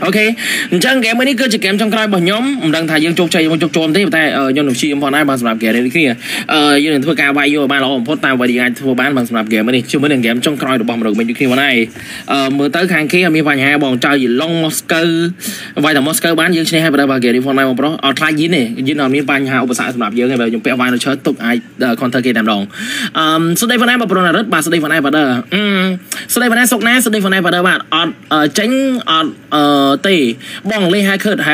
ok chẳng kém mấy cứ chỉ kém trong cái bọn nhóm đang thải dương chụp chạy một chụp tròn thế tay ở nhóm đồng chi bọn ai bạn làm kẻ đấy kia như là thua ca bay vô ba lọ phốt tao và đi ai thua bán bằng làm kẻ mấy này chưa mấy đường kém trong coi được bằng được mình khi bọn này mới tới hàng kia mi vài hai bọn trai gì long Moscow vài thằng Moscow bán dương xe hai bọn kẻ đi bọn này bọn đó ở thải gì này như là mi vài hai ông xã làm dương này về dùng peo vài nó chơi tục ai còn thơ kia làm đồng sau đây bọn này bọn pro là rất bà sau đây bọn này và sau đây bọn này sốc nát sau đây bọn này và bạn tránh tỉ bỏng lên hai khớt nát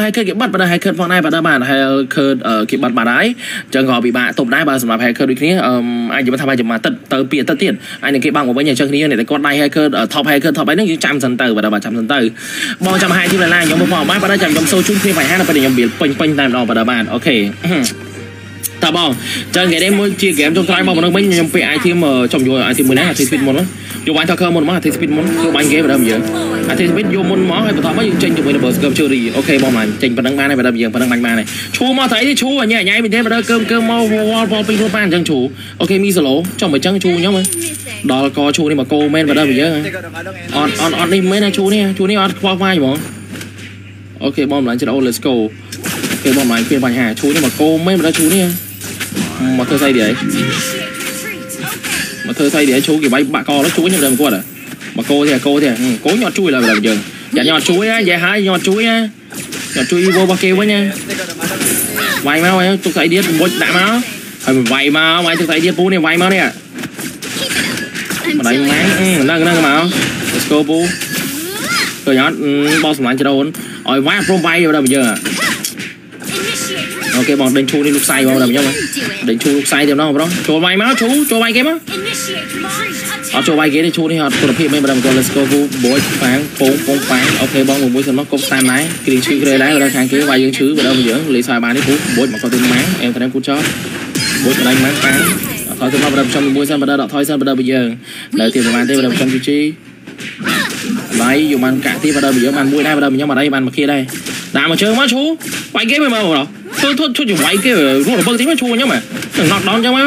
hai khớt cái bật vào hai khớt phong này và bạn hai khớt cái bật bà đấy chẳng gọi bị bạn tụt đá bà sầm hai khớt đôi khi anh chỉ muốn tham gia chỉ mà tớ bịa tớ tiền anh những cái bằng của bây giờ chơi kia này để con này hai khớt thọp hai khớt thọp ấy nó chỉ chạm dần từ và bạn chạm dần từ bong chạm hai thì là la nhóm một mỏ mát và đã chạm trong sâu chung khi phải hai là phải để nhóm biển quanh tạm đỏ và bạn ok ta bong chơi cái đấy mỗi chia game trong tay bong nó mấy nhóm ai thêm mà trong rồi ai thêm mười nát thì pin một đó vô bán thao cơ một món thì pin một vô bán game và đâm gì à thì biết vô môn mó hay thọ mấy chương trình của mình chưa đi ok bom này trình phần đăng ban này và đâm giường phần đăng banh ma này chú mà thấy thì chú ở nhà nháy mình thế mà đỡ cơm mau vô pin ban chẳng chú ok mi sờ lố trong mấy trắng chú nhá mới đó có chú đi mà cô men và đâm gì on đi mấy này chú đi on qua vai bóng ok bom lại trên đâu let's go ok bom này phiên bài hà chú đi mà cô men và đỡ chú đi mà thơ say đấy mà thơ say đấy chú kiểu bay bạ co đó chú nhập đầm quật à mà cô thì cố nhọt chui là được chưa dạ nhọt chuối á dạ hái nhọt chuối vô ba kêu với nha vay máu ấy tôi thấy điếc một đã máu rồi vay máu mày tôi thấy điếc bú này vay máu nè mà đánh máng nâng máu let's go bú rồi nhọt boss mạnh cho đâu rồi vay from vay vào đâu giờ ok bọn đánh chu đi lúc say vào đâu nhá đánh chu lúc say thì nó đó cho vay máu cho vay game á ở chỗ bay ghế đi chú đi họ tụi nó phi mấy bạn còn let's go vu bối phán phốn phán ok bọn mình bối xem nó cột tay máy kinh chữ cái đấy rồi thằng kia bay dương chữ và đâu mà dưỡng lý xoài ba đấy cú bối mà coi tên máng em thằng em cú chó bối thằng anh máng phán thôi tụi nó bắt đầu trong mình bối xem bắt đầu đọt thôi xem bắt đầu bây giờ đợi tiền mà tới bắt đầu trong chú chi đấy dù bạn cả tí bắt đầu bây giờ bạn bối đây bắt đầu mình nhau mà đây bạn mà kia đây đã mà chơi quá chú bay ghế mày mà rồi thôi chú chỉ bay kia rồi nó bưng tí mà chú nhá mà đừng nọt đón cho má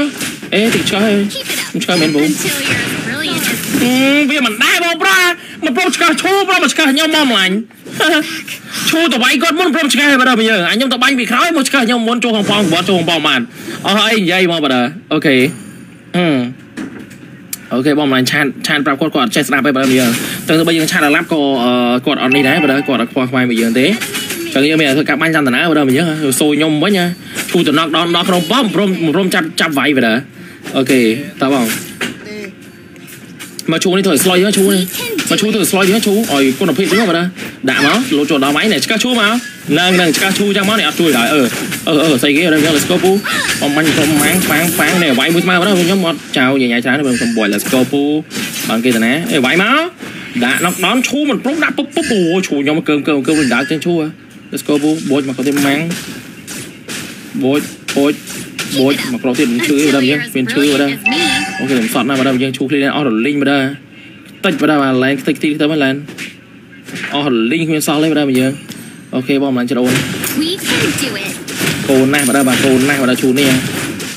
ê thì chơi mình bố vì mình đai bông ra mà bông chả chua bông chả nhau mong lạnh chua tụi bay con muốn bông chả bây giờ anh em tụi bay bị khói bông chả nhau muốn chua hồng phong bỏ chua hồng phong màn ơi dây mà bây giờ ok ok bông này chan prap quạt quạt chạy snap bây giờ từ bây giờ chan là lắp quạt on đi đấy bây giờ quạt là quạt quay bây giờ thế chẳng như bây giờ các bạn chăn tần á bây giờ mình nhớ sôi nhom với nha chua tụi nó đón nó không bông bông chặt vậy bây giờ ok tao bảo mà chú đi thổi slide nữa chú này mà chú thổi slide nữa chú ôi con đập phim đúng không vậy đó đã máu lỗ chỗ đó máy này các chú máu nâng các chú trong máu này chui lại xây ghế đây let's go pu ông manh không máng phán này vãi mũi máu đó nhóm một chào về nhà trái này còn bồi let's go pu bằng kia này ê vãi máu đã nó đón chú mình rút đã búp chú nhóm cơm mình đã trên chú let's go pu bồi mà có thêm máng bồi mà có thêm chữ vào đây viên chữ vào đây ok mình sọt nào vào đây mình chú lên order link vào đây tích vào đây mà lên tích tí tới mới lên order link nguyên sau lên vào đây mình ok bom lên cho đâu cô này vào đây bà cô này vào đây chú này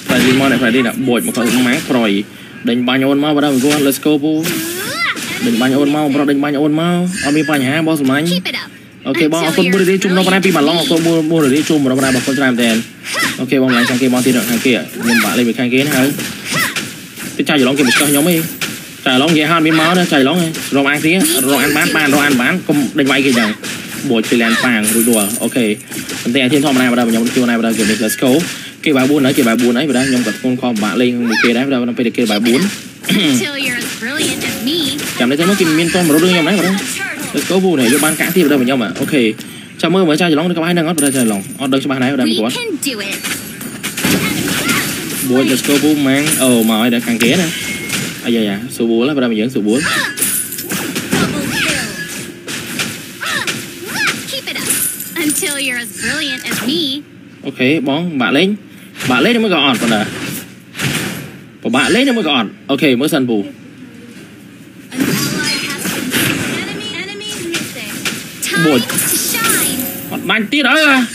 tại vì món này phải đi là bột một con máng rồi đánh bao nhiêu ôn mau vào đây mình qua let's go bu đánh bao nhiêu ôn mau vào đánh bao nhiêu ôn mau ở bên phải nhá boss mạnh ok bom con mua đi chung nó vào đây pin bản long con mua được đi chung vào đây bà con làm tiền ok bom lên sang kia món tiền được hàng kia mình bả lên với hàng kia hả cái chai gì lóng kia một cái nhóm ấy chai lóng gì ha miếng máu đó chai lóng này rồi ăn tí rồi ăn bán rồi ăn bán không đánh vay kia chẳng buổi từ làn vàng rồi đùa ok anh ta thiên thom này vào đây nhóm kêu này vào đây kiểu let's go kêu bài buôn ấy vào đây nhóm gặp con kho bạn lên một kia đấy vào đây phải được kêu bài buôn cảm thấy thấy nó kìm miên con mà nó đưa nhóm đấy vào đây let's go buôn này được bán cả thì vào đây với nhau mà ok chào mơ mới chai gì lóng được các bạn đang ngót vào đây chai lóng order cho bạn này vào đây mình có buổi let's go bu mang mà ai đã càng ké này ai giờ à số 4 là vào đây mình dẫn số 4 ok bóng bạn lên nó mới gọn còn là bạn lên nó mới gọn ok mới săn bù buổi mặt banh tí đó à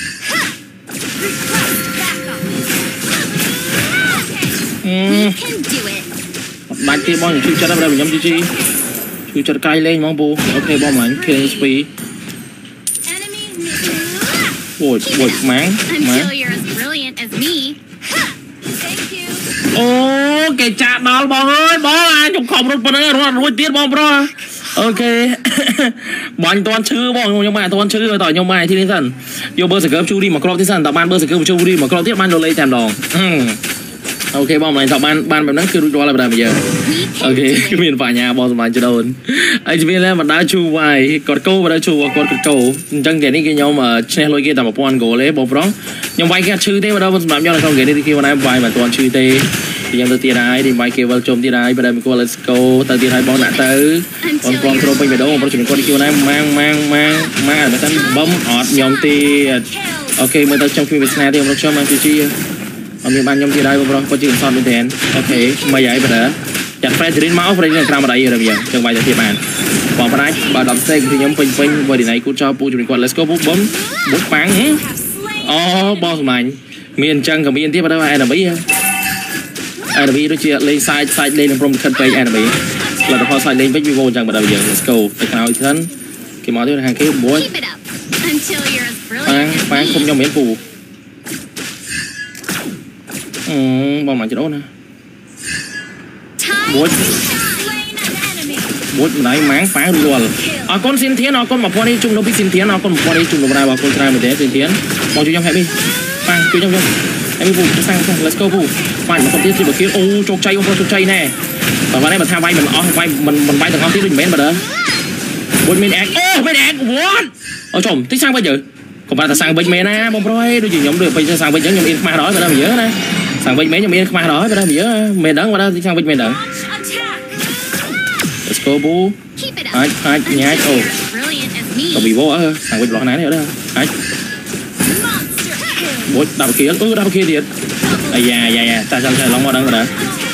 bạn kia bom chịu chặt đâu mình nhắm chi chịu chặt cay lên mong bù ok bom ảnh kia sp Ô cái chạp đó bóng ơi, bó là chụp khổng rút bóng ơi, rút tiết bóng bóng. Ok. Bọn toàn chư bóng, nhưng mà toàn chư rồi tỏi nhưng mà thì đến dần. Vô bơ sẽ cơ chú đi mà club thế dần, tạo ban bơ sẽ cơ chú đi mà club tiếp ban đồ lấy thèm đỏ. Ok bóng này tạo ban bóng nắng kêu rút đó là bà đàm bây giờ. Ok, cái miền phải nhà bóng mà chưa đâu. Anh chị biết là mà đã chú vài, còn câu và đã chú và còn cầu. Chẳng kể đi cái nhau mà chè lôi kia tạo một bọn gỗ lấy bóng bóng. Nhưng vay kia chư thế mà đâu mà nhau là không kể đi kia bọn em vài mà toàn chư thế. Thì em tới tiền ai thì mấy kia vào trộm tiền ai và đây mình qua let's go tới tiền ai bóng lại tới còn con trộm bên về đâu mà chuyện con kêu này mang là mình bấm ọt nhom tiền. Ok mới tới trong phim Việt Nam thì em cho mang chi ở miền Bắc nhom tiền ai bóng có chuyện son bên tiền. Ok mày vậy vậy đó chặt phải thì đến máu phải đến làm ở đây rồi bây giờ trường bài thì bạn còn bên ấy bà đọc xe thì nhóm phình vào đi này cũng cho pu chúng mình qua let's go bấm phán oh boss mạnh miền chân còn miền tiếp vào đâu ai làm bấy enemy nó chia lên side lên trong phần page enemy là nó side lên với vivo chẳng mà đâu giờ let's go cái nào thân cái món thứ hàng kia bố bán không cho miễn phù bọn mình chỉ đốt nè bố nãy máng phá luôn à con xin thiến nó con mà con đi chung nó biết xin thiến nó con một con đi chung nó vào con trai mình để xin thiến bọn chúng trong hẹp đi bang chúng trong em vụ sang let's go vụ bạn mà không biết gì được kia ô chọc chay ông con chọc chay nè và vào đây mà tha vay mình vay mình vay từ con tiếp mình bén vào đó bên mình ăn ô bên ăn what ở chồng tí sang bây giờ còn bạn ta sang bên mẹ na bông rồi đôi gì nhóm được bây giờ sang bên nhớ nhóm yên ma đó vào đây mình nhớ này sang bên mẹ nhóm yên ma đó vào đây mình nhớ mẹ đắng vào đây tí sang bên mẹ đắng let's go vụ ai nhái ô còn bị vô ở sang bên bọn này nữa đây ai bố đạp kia thiệt dạ ta sang chơi long mò đang rồi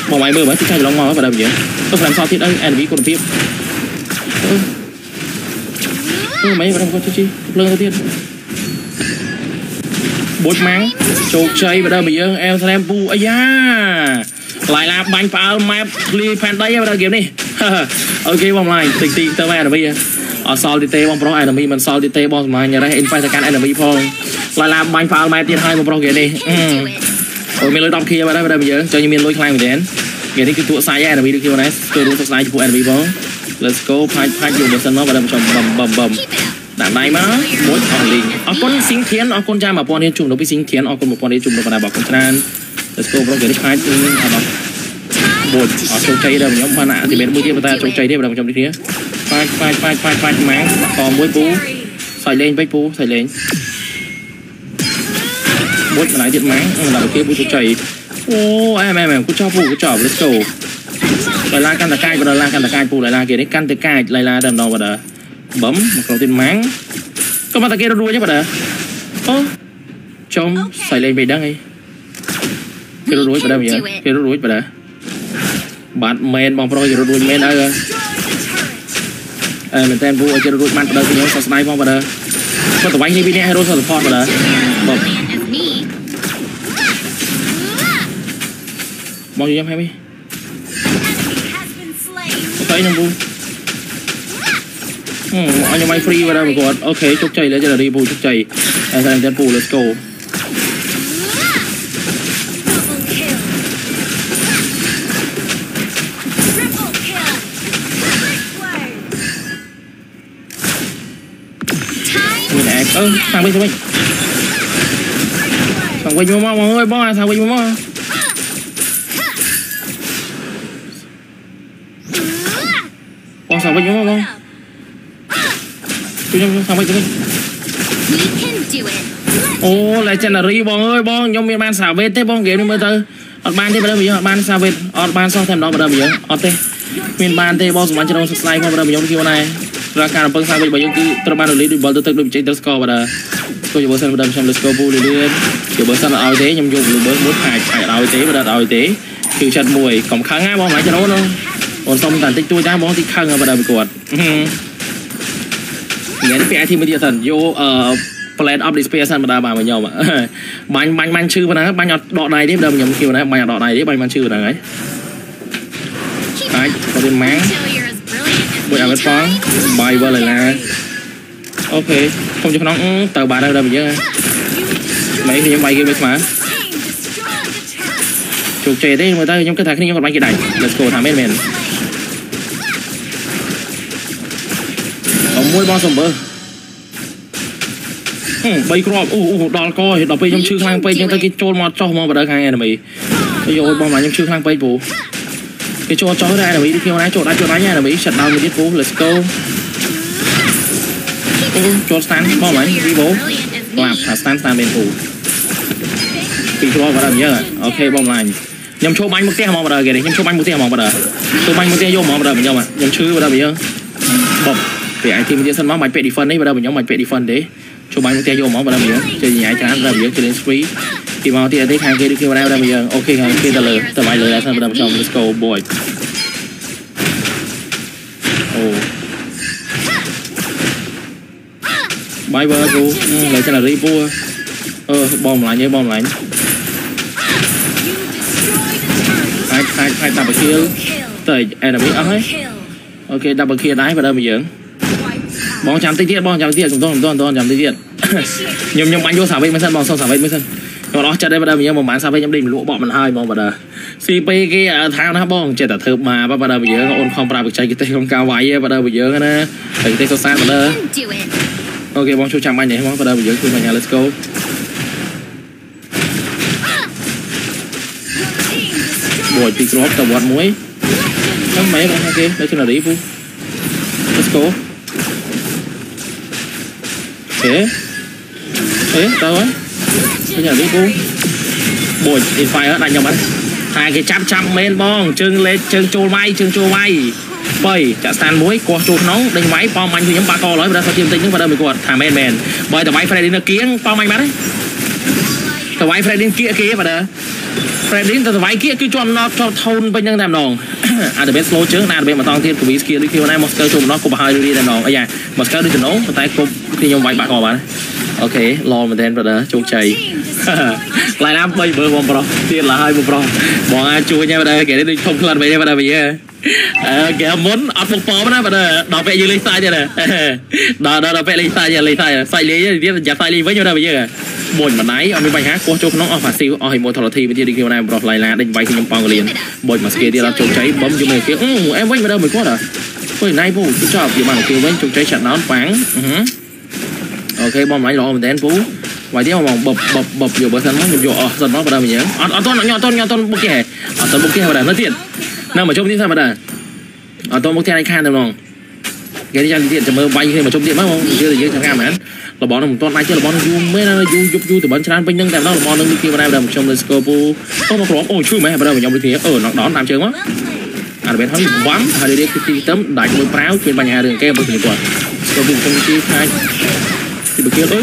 bọn mày mưa bớt chơi long mò vào đâu vậy tôi làm sao thiệt đấy anh bị còn tiếp mấy vào đâu có chơi chi lơ thiệt bố mắng chột chơi vào đâu bây giờ em xem pu lại là bánh pháo map li fan đây vào đâu kiếm đi ok vòng lại tình tơ về rồi bây giờ ở sau thì tê bom pro enemy mình sau thì tê bom mà nhà đây in phải can enemy phong là làm bánh pháo mai tiền hai một pro kia đi rồi mình lấy đọc kia vào đây bây giờ cho như mình lôi clang mình đến cái này cái tụ sai enemy được kêu này tôi đúng tụ sai cho enemy bóng let's go fight dùng một sân nó vào đầm trồng bầm đạn này má muốn hoàn lình ở con xính thiến ở con trai mà pon đi chung nó bị xính thiến ở con một pon đi chung nó còn là bảo con trai let's go pro kia đi fight bột ở trồng cây đầm nhóm phan nã thì bên mũi kia người ta trồng cây đi vào đầm trồng đi kia fight máng còn mũi pú xoay lên vách pú xoay lên bút mà lại điện máy là kia bút chảy ô em cũng cho phụ cũng chở let's go lại la căn là cai và la căn là cai phụ lại la kia đấy căn từ cai lại la đầm đầu và đờ bấm một cầu tiền máng có mặt kia đâu đuôi chứ bà đờ trông xoay lên về đăng ấy kia đâu đuôi bà đờ bây giờ kia đâu đuôi bà đờ bạn men bằng pro kia đâu đuôi men ơi mình tên phụ kia đâu đuôi bạn bà đờ kia nhớ sao sniper bà đờ có tụi anh đi video hero support bà đờ bấm bao nhiêu em 20 tới năm buôn anh em mày free vào đây mà còn ok chúc chạy lấy cho là đi buôn chúc chạy anh em chân buôn let's go mình đẹp thằng bên mua mò mọi người bó à thằng bên mua mò sang bên nhóm không? Chú nhóm sang bên chúng mình. Ô lại chân là ri bong ơi bong nhóm miền ban xả vết thế bong game đi mới tới. Ở ban thế bây giờ bây giờ ban xả vết ở ban sau thèm đó bây giờ ở thế miền ban thế bong mà chỉ đâu slide qua bây giờ nhóm kia này ra cả là băng xả vết bây giờ cứ từ ban đầu lấy được ball từ từ được chạy tới score bây giờ tôi vừa sang bây giờ xem let's go bu liền kiểu bữa sang là ao thế nhóm dùng luôn bớt muốn hại ao thế bây giờ ao thế kiểu chặt mùi cổng kháng ngay bong lại cho nó luôn còn xong tàn tích tôi ra bóng thì khăng vào đầm cột nhén phe thì mới địa thần vô plan of display sân vào đà mà nhau mà bánh chư vào đó bánh nhọt đọ này đấy đầm nhầm kiểu này bánh nhọt đọ này đấy bánh chư vào đấy đấy có tiền máng buổi ăn bánh pháo bài vào lại là ok không cho nó tờ bà đâu đầm chứ Mấy đi mấy cái bếp mà. Chụp chè thế mà ta nhóm cái thằng này nhóm còn mấy cái này. Let's go thả men men. Có môi bao sầm bơ. Bay crop. Đòn coi. Đòn bay nhóm chư khang bay nhóm ta cái trôn mọt cho mọt vào đây khang này mày. Bây giờ bom lại nhóm chư khang bay bù. Cái trôn cho ra là mày đi kêu lái trộn lái nha là mày shut down một tiết bù. Let's go. Trôn stand bom lại đi bố. Làm thả stand bên phủ. Bị cho vào đầm nhớ rồi. Ok bom lại. Nhóm chô bánh một tia mọt vào đây kìa đấy. Nhóm chô bánh một tia mọt vào đây. Chô bánh một tia vô mọt vào đây mình nhau mà. Nhóm chư vào đây mình nhớ. Bọc. Vì ai team Jensen máu mạnh pet defend đấy vào đây mình nhóm mạnh pet defend đấy. Chô bánh một tia vô máu vào đây mình nhớ. Chơi nhảy chán ra mình nhớ chơi đến free. Khi máu tia thấy hàng kia đi kia vào đây mình nhớ. Ok hàng kia ta lừa. Tầm ai lừa ra sao vào đây trong. Let's go boy. Oh. Bye bye cô. Lại cho là đi vua. Bom lại nhớ bom lại. Hai double kill. Tới enemy up hết. Ok double kill đái vào đây mình dưỡng. Bóng chạm tích tiết bóng chạm tích tiết chúng tôi chạm tích tiết. Nhưng bánh vô xả vết mới sân bóng xong xả vết mới sân. Còn đó chặt đây vào đây mình dưỡng bóng bán xả vết nhắm đi mình lũa bọ mình hai bóng vào đây. CP kia thao nó bóng chết ở thơm mà vào đây mình dưỡng. Ôn không ra được chạy cái tay không cao váy vào đây mình dưỡng á. Thấy tay sâu sát vào đây. Ok bóng chú chạm anh này bóng vào đây mình dưỡng khuôn vào nhà let's go. Rồi tí crop tầm quạt muối. Nó mấy con kia, đó chính là đĩ phu. Let's go. Thế. Thế, tao ấy. Đó là đĩ phu. Bồi in fire đánh nhau bắn. Hai cái chăm men bong, chưng lên chưng chô bay, chưng chô bay. Bay, chặt sàn muối, co chô nóng, đánh máy bom anh nhóm ba co lối vào ra sao tiêm tính nhưng vào đây mình quật thả men men. Bởi tao máy phải đến nó kiếng bom anh bắn đấy. Tao máy phải đến kia kia vào đây. Fredin ទៅ វាយ kia គឺជន់ណប់ថោនពេញហ្នឹងតែម្ដង Advance slow ជើងណា Advance ម្ដងទៀតគូវី skill នេះ skill ណា Monster ជុំម្ដងគូ បហើយ រី តែម្ដង អីយ៉ា Monster ដូច ចំណោ ប៉ុន្តែគប់ ខ្ញុំ វាយ បាក់កោ បាន Okay long maintain brother ជោគជ័យ ឡាយ ណា 3 មើល បង ប្រុស ទៀត ឡាយ ហើយ បង ប្រុស បង អាច ជួយ ណា brother គេ នេះ ដូច ធំ ខ្លាំង វិញ ទេ brother វិញ គេ មុន អត់ ពុក ប៉ម ណា brother ដល់ ពេល យើង លេង សាយ ទៀត ដល់ ពេល លេង សាយ លេង សាយ លេង ទៀត យ៉ា សាយ លេង វិញ brother វិញ Bồi mà nấy, ông ấy bay há qua chỗ nóng ông phải siêu, ông ấy mua thằng thì bây giờ đi kêu này, bọt lại là định bay thì nhung bao liền. Bồi mà kia thì là trống cháy bấm vô này kia, em quay vào đâu mới quát à? Quay này phú, cứ cho kiểu bằng kêu với trống cháy chặt nó phẳng. Ok, bom lại rồi mình đến phú. Vài tiếng mà bập vô bớt thân nó vô, dần nó vào đây mình nhớ. Tôn bốc kẻ, tôn bốc kẻ vào đây nó tiện. Nào mà trông đi sao vào đây? Tôn bốc kẻ này khan được không? Cái này tiện cho mơ bay khi mà trông tiện mất không? Chưa được chẳng hạn mà. Là bọn nó một toàn ai chứ là bọn nó vui mấy nó vui từ bắn chán bên nhưng tại đó là bọn nó đi kia vào đây trong let's go pu có một lỗ ôi chui mấy vào đây mà nhóm đi kia nó đón làm chơi quá à bên thấy quắm hay đi đi tấm đại mưa pháo trên bàn nhà đường kia bên kia quạt rồi vùng trong kia hai thì bên kia tới